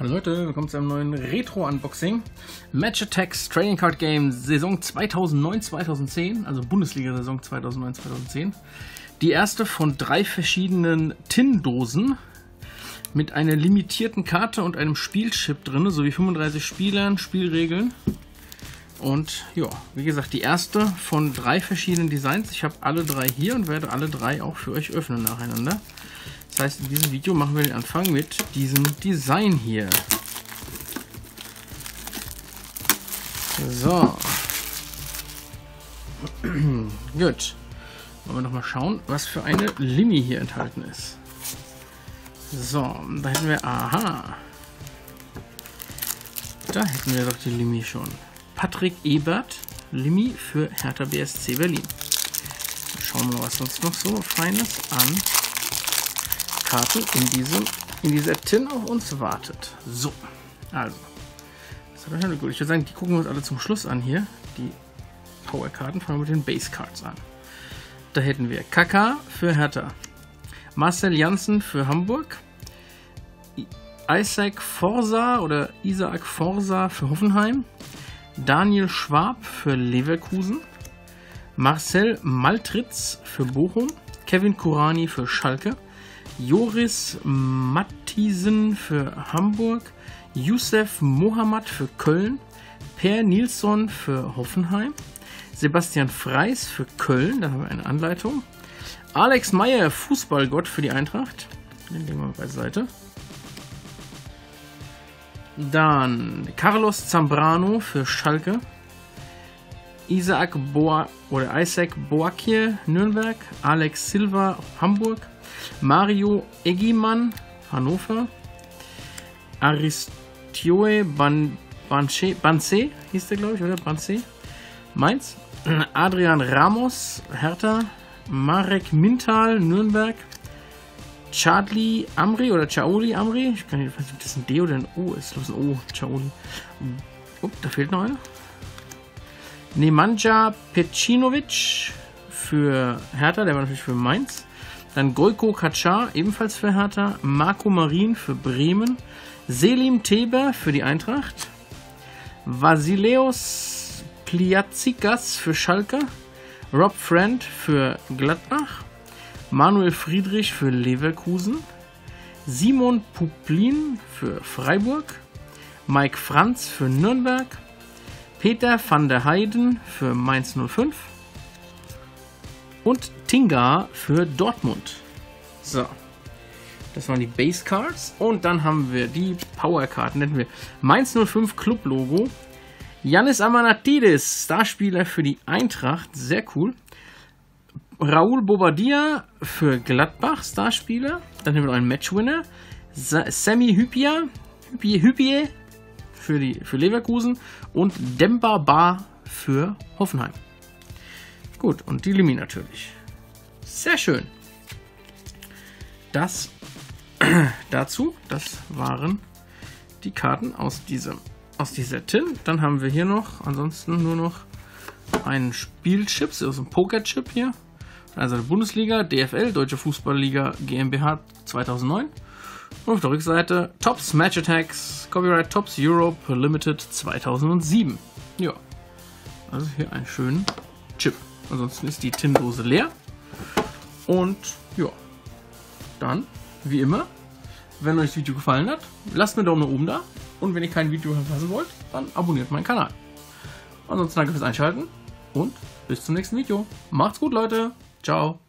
Hallo Leute, willkommen zu einem neuen Retro-Unboxing. Match Attax Trading Card Game Saison 2009-2010, also Bundesliga-Saison 2009-2010. Die erste von 3 verschiedenen Tin-Dosen mit einer limitierten Karte und einem Spielchip drin, sowie 35 Spielern, Spielregeln. Und ja, wie gesagt, die erste von 3 verschiedenen Designs. Ich habe alle 3 hier und werde alle 3 auch für euch öffnen nacheinander. Das heißt, in diesem Video machen wir den Anfang mit diesem Design hier. So. Gut. Wollen wir nochmal schauen, was für eine Limi hier enthalten ist. So, da hätten wir... Aha. Da hätten wir doch die Limi schon. Patrick Ebert, Limi für Hertha BSC Berlin. Schauen wir mal, was sonst noch so Feines an Karten in dieser Tin auf uns wartet. So, also, das hat schon gut. Ich würde sagen, die gucken wir uns alle zum Schluss an hier. Die Power-Karten, fangen wir mit den Base-Cards an. Da hätten wir Kaka für Hertha, Marcel Janssen für Hamburg, Isaac Vorsah oder Isaac Vorsah für Hoffenheim, Daniel Schwab für Leverkusen, Marcel Maltritz für Bochum, Kevin Kuranyi für Schalke, Joris Mattisen für Hamburg, Yusef Mohamad für Köln, Per Nilsson für Hoffenheim, Sebastian Freis für Köln, da haben wir eine Anleitung, Alex Meyer, Fußballgott für die Eintracht, den legen wir mal beiseite, dann Carlos Zambrano für Schalke, Isaac Boakye Nürnberg, Alex Silva Hamburg, Mario Eggimann Hannover, Aristioe Banze hieß der, glaube ich, oder? Banze Mainz, Adrian Ramos Hertha, Marek Mintal Nürnberg, Chadli Amri oder Chadli Amri, ich kann nicht wissen, ob das ein D oder ein O ist, los ein O, Chadli. Upp, da fehlt noch einer. Nemanja Pecinovic für Hertha, der war natürlich für Mainz. Dann Gojko Kacar, ebenfalls für Hertha. Marco Marin für Bremen. Selim Theber für die Eintracht. Vasileios Pliatzikas für Schalke. Rob Friend für Gladbach. Manuel Friedrich für Leverkusen. Simon Puplin für Freiburg. Mike Franz für Nürnberg. Peter van der Heijden für Mainz 05. Und Tinga für Dortmund. So, das waren die Base Cards. Und dann haben wir die Power Karten. Nennen wir Mainz 05 Club Logo. Yannis Amanatidis, Starspieler für die Eintracht. Sehr cool. Raúl Bobadilla für Gladbach, Starspieler. Dann haben wir noch einen Matchwinner. Sami Hyypiä für Leverkusen. Und Demba Ba für Hoffenheim. Gut, und die Limi natürlich. Sehr schön. Das dazu, das waren die Karten aus dieser Tin. Dann haben wir hier noch, ansonsten nur noch einen Spielchip, also ein Pokerchip hier. Also eine Bundesliga, DFL, Deutsche Fußballliga GmbH 2009. Und auf der Rückseite Topps Match Attax, Copyright Topps Europe Limited 2007. Ja, also hier einen schönen Chip. Ansonsten ist die Tindose leer. Und ja, dann, wie immer, wenn euch das Video gefallen hat, lasst mir einen Daumen nach oben da. Und wenn ihr kein Video verpassen wollt, dann abonniert meinen Kanal. Ansonsten danke fürs Einschalten und bis zum nächsten Video. Macht's gut, Leute. Ciao.